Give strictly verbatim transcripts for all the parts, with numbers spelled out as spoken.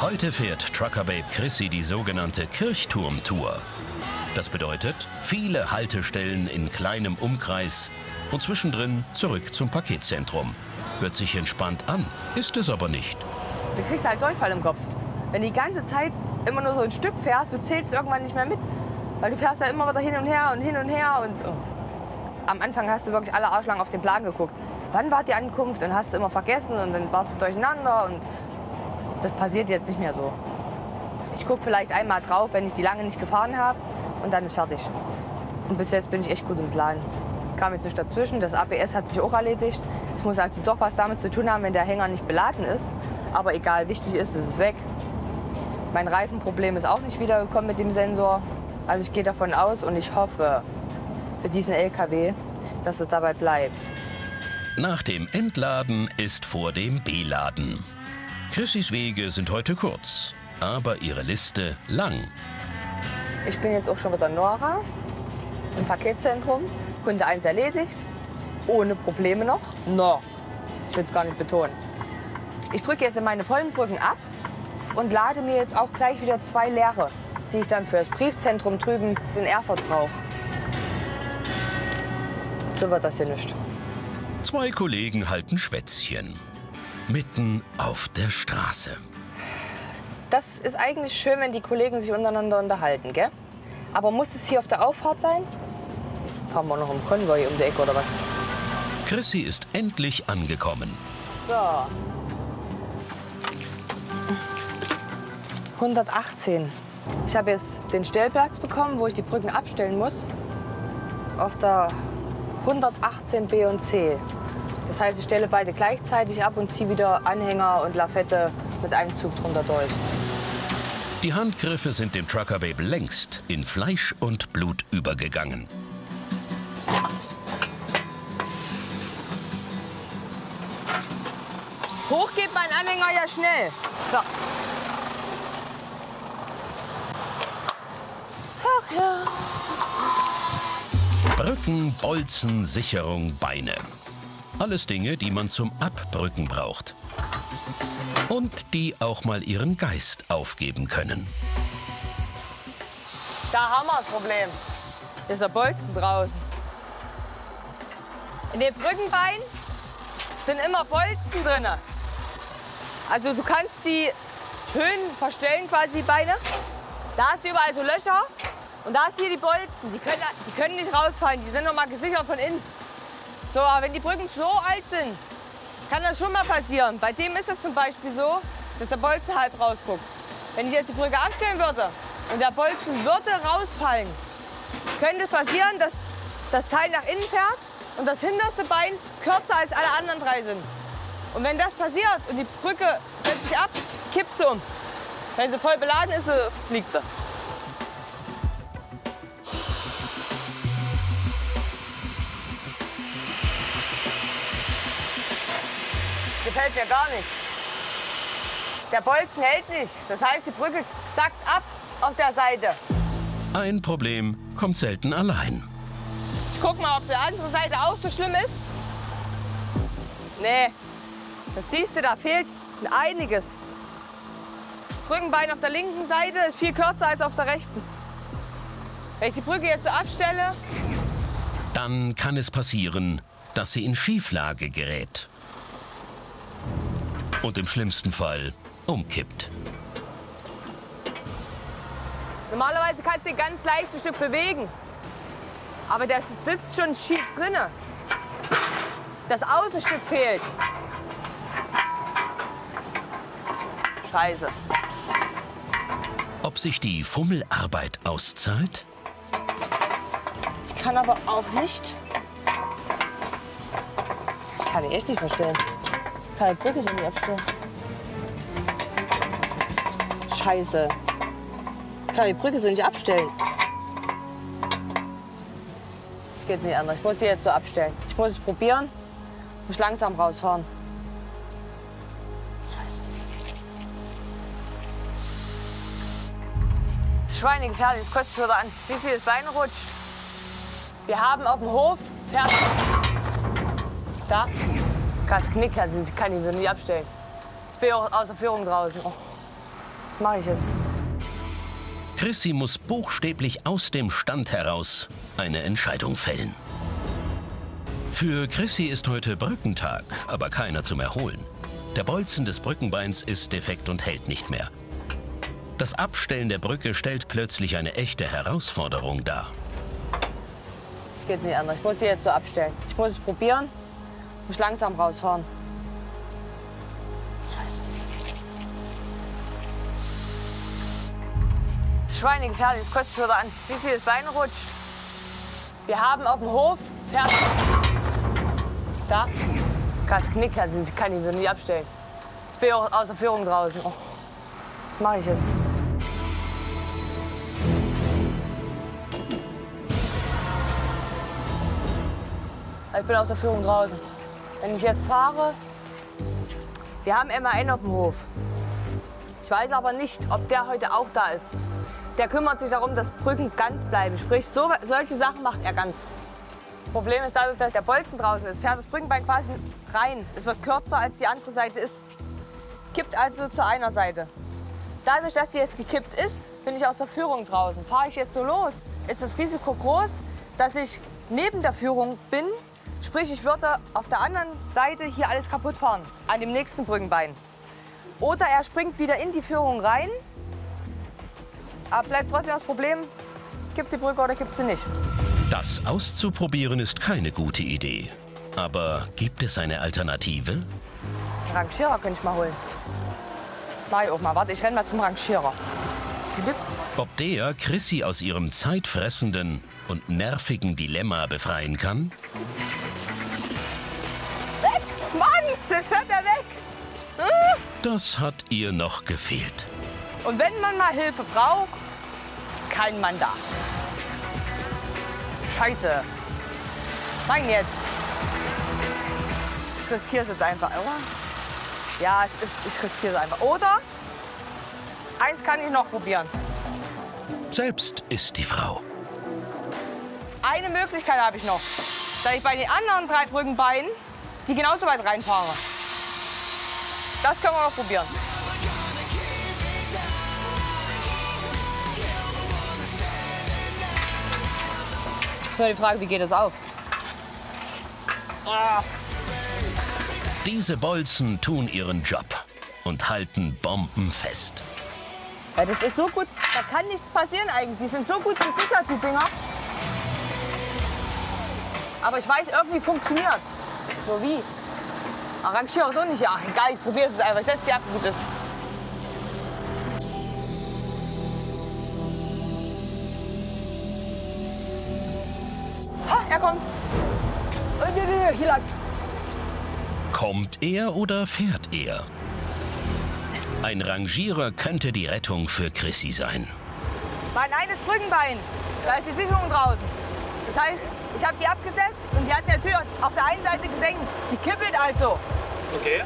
Heute fährt Truckerbabe Chrissy die sogenannte Kirchturm-Tour. Das bedeutet, viele Haltestellen in kleinem Umkreis und zwischendrin zurück zum Paketzentrum. Hört sich entspannt an, ist es aber nicht. Du kriegst halt Durchfall im Kopf. Wenn du die ganze Zeit immer nur so ein Stück fährst, du zählst irgendwann nicht mehr mit. Weil du fährst ja immer wieder hin und her und hin und her. Und oh. Am Anfang hast du wirklich alle Arschlangen auf den Plan geguckt. Wann war die Ankunft? Und hast du immer vergessen und dann warst du durcheinander. Und das passiert jetzt nicht mehr so. Ich gucke vielleicht einmal drauf, wenn ich die lange nicht gefahren habe, und dann ist fertig. Und bis jetzt bin ich echt gut im Plan. Kam jetzt nicht dazwischen, das A B S hat sich auch erledigt. Es muss also doch was damit zu tun haben, wenn der Hänger nicht beladen ist. Aber egal, wichtig ist, es ist weg. Mein Reifenproblem ist auch nicht wiedergekommen mit dem Sensor. Also ich gehe davon aus und ich hoffe für diesen L K W, dass es dabei bleibt. Nach dem Entladen ist vor dem Beladen. Chrissys Wege sind heute kurz, aber ihre Liste lang. Ich bin jetzt auch schon wieder Nora im Paketzentrum. Kunde eins erledigt, ohne Probleme noch. Noch. Ich will es gar nicht betonen. Ich drücke jetzt in meine vollen Brücken ab und lade mir jetzt auch gleich wieder zwei leere, die ich dann für das Briefzentrum drüben in Erfurt brauche. So wird das hier nicht. Zwei Kollegen halten Schwätzchen. Mitten auf der Straße. Das ist eigentlich schön, wenn die Kollegen sich untereinander unterhalten, gell? Aber muss es hier auf der Auffahrt sein? Fahren wir noch im Konvoi um die Ecke oder was? Chrissy ist endlich angekommen. So. hundertachtzehn. Ich habe jetzt den Stellplatz bekommen, wo ich die Brücken abstellen muss. Auf der hundertachtzehn B und C. Das heißt, ich stelle beide gleichzeitig ab und ziehe wieder Anhänger und Lafette mit einem Zug drunter durch. Die Handgriffe sind dem Truckerbabe längst in Fleisch und Blut übergegangen. Hoch geht mein Anhänger ja schnell. So. Hoch, ja. Brücken, Bolzen, Sicherung, Beine. Alles Dinge, die man zum Abbrücken braucht. Und die auch mal ihren Geist aufgeben können. Da haben wir das Problem. Ist der Bolzen draußen. In den Brückenbeinen sind immer Bolzen drin. Also du kannst die Höhen verstellen, quasi die Beine. Da hast du überall so Löcher und da hast du hier die Bolzen. Die können, die können nicht rausfallen, die sind noch mal gesichert von innen. So, aber wenn die Brücken so alt sind, kann das schon mal passieren. Bei dem ist es zum Beispiel so, dass der Bolzen halb rausguckt. Wenn ich jetzt die Brücke abstellen würde und der Bolzen würde rausfallen, könnte es passieren, dass das Teil nach innen fährt und das hinterste Bein kürzer als alle anderen drei sind. Und wenn das passiert und die Brücke setzt sich ab, kippt sie um. Wenn sie voll beladen ist, fliegt sie. Gefällt mir gar nicht. Der Bolzen hält nicht. Das heißt, die Brücke sackt ab auf der Seite. Ein Problem kommt selten allein. Ich guck mal, ob die andere Seite auch so schlimm ist. Nee, das siehst du, da fehlt einiges. Brückenbein auf der linken Seite ist viel kürzer als auf der rechten. Wenn ich die Brücke jetzt so abstelle... Dann kann es passieren, dass sie in Schieflage gerät. Und im schlimmsten Fall umkippt. Normalerweise kannst du ein ganz leichtes Stück bewegen. Aber der sitzt schon schief drin. Das Außenstück fehlt. Scheiße. Ob sich die Fummelarbeit auszahlt? Ich kann aber auch nicht. Kann ich echt nicht verstehen. Keine Brücke sind die abstellen. Scheiße. Kann die Brücke so nicht abstellen. Das geht nicht anders. Ich muss die jetzt so abstellen. Ich muss es probieren. Ich muss langsam rausfahren. Scheiße. Das ist schweinegefährlich. Das kotzt wieder an. Wie viel das Bein rutscht. Wir haben auf dem Hof fertig. Da. Krass Knick, also ich kann ihn so nicht abstellen. Jetzt bin ich auch außer Führung draußen. Oh. mache ich jetzt. Chrissy muss buchstäblich aus dem Stand heraus eine Entscheidung fällen. Für Chrissy ist heute Brückentag, aber keiner zum Erholen. Der Bolzen des Brückenbeins ist defekt und hält nicht mehr. Das Abstellen der Brücke stellt plötzlich eine echte Herausforderung dar. Geht nicht anders. Ich muss sie jetzt so abstellen. Ich muss es probieren. Ich muss langsam rausfahren. Scheiße. Das ist schweinegefährlich. Das kotzt wieder an. Siehst du, das Bein rutscht. Wir haben auf dem Hof fertig. Da. Krass Knick. Also ich kann ihn so nicht abstellen. Jetzt bin ich auch außer Führung draußen. Oh. Das mache ich jetzt. Ich bin aus der Führung draußen. Wenn ich jetzt fahre, wir haben M A N auf dem Hof. Ich weiß aber nicht, ob der heute auch da ist. Der kümmert sich darum, dass Brücken ganz bleiben. Sprich, so, solche Sachen macht er ganz. Das Problem ist dadurch, dass der Bolzen draußen ist, fährt das Brückenbein quasi rein. Es wird kürzer, als die andere Seite ist. Kippt also zu einer Seite. Dadurch, dass die jetzt gekippt ist, bin ich aus der Führung draußen. Fahre ich jetzt so los, ist das Risiko groß, dass ich neben der Führung bin. Sprich, ich würde auf der anderen Seite hier alles kaputt fahren, an dem nächsten Brückenbein. Oder er springt wieder in die Führung rein, aber bleibt trotzdem das Problem, kippt die Brücke oder kippt sie nicht. Das auszuprobieren ist keine gute Idee. Aber gibt es eine Alternative? Rangierer könnte ich mal holen. Mach ich auch mal. Warte, ich renn mal zum Rangierer. Ob der Chrissy aus ihrem zeitfressenden und nervigen Dilemma befreien kann? Weg! Mann, jetzt fährt er weg! Das hat ihr noch gefehlt. Und wenn man mal Hilfe braucht, kein Mann da. Scheiße. Nein, jetzt. Ich riskiere es jetzt einfach, oder? Ja, es ist, ich riskiere es einfach. Oder? Eins kann ich noch probieren. Selbst ist die Frau. Eine Möglichkeit habe ich noch, dass ich bei den anderen drei Brückenbeinen die genauso weit reinfahre. Das können wir noch probieren. Ist nur die Frage, wie geht das auf? Ah. Diese Bolzen tun ihren Job und halten Bomben fest. Ja, das ist so gut, da kann nichts passieren eigentlich. Die sind so gut gesichert, die Dinger. Aber ich weiß, irgendwie funktioniert es. So wie? Arrangiere auch so nicht. Ach, egal, ich probiere es einfach. Ich setze die ab, gut ist. Ha, er kommt. Hier lang. Kommt er oder fährt er? Ein Rangierer könnte die Rettung für Chrissy sein. Mein eines Brückenbein, da ist die Sicherung draußen. Das heißt, ich habe die abgesetzt und die hat sie natürlich auf der einen Seite gesenkt. Die kippelt also. Okay.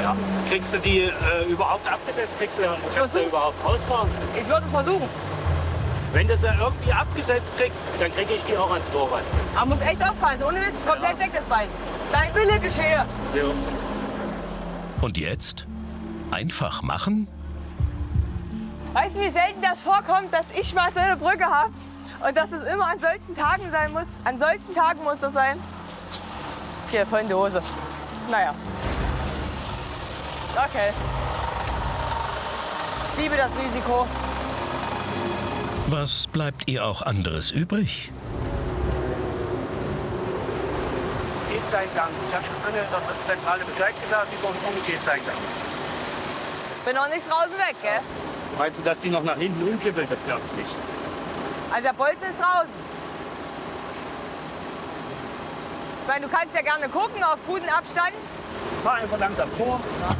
Ja. Kriegst du die äh, überhaupt abgesetzt? Kriegst du, kannst du überhaupt rausfahren? Ich würde es versuchen. Wenn du sie irgendwie abgesetzt kriegst, dann kriege ich die auch ans Tor rein. Aber muss echt aufpassen, ohne Witz, komplett weg das Bein. Dein Wille geschehe. Ja. Und jetzt? Einfach machen? Weißt du, wie selten das vorkommt, dass ich mal so eine Brücke habe und dass es immer an solchen Tagen sein muss? An solchen Tagen muss das sein. Das geht ja voll in die Hose. Naja. Okay. Ich liebe das Risiko. Was bleibt ihr auch anderes übrig? Geht's-Eingang. Ich habe das drinnen in der Zentrale Bescheid gesagt, über den Geht's-Eingang. Ich bin noch nicht draußen weg, gell? Meinst du, dass die noch nach hinten umkippelt? Das glaube ich nicht. Also der Bolzen ist draußen. Ich meine, du kannst ja gerne gucken, auf guten Abstand. Fahr einfach langsam vor. Ja.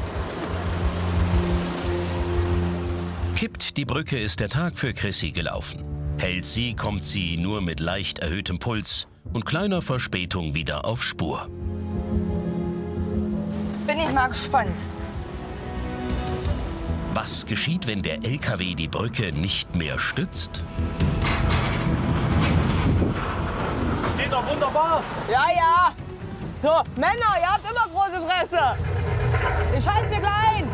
Kippt die Brücke, ist der Tag für Chrissy gelaufen. Hält sie, kommt sie nur mit leicht erhöhtem Puls und kleiner Verspätung wieder auf Spur. Bin ich mal gespannt. Was geschieht, wenn der L K W die Brücke nicht mehr stützt? Steht doch wunderbar! Ja, ja! So, Männer, ihr habt immer große Fresse! Ich halte mir klein!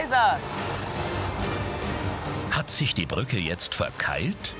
leiser. Hat sich die Brücke jetzt verkeilt?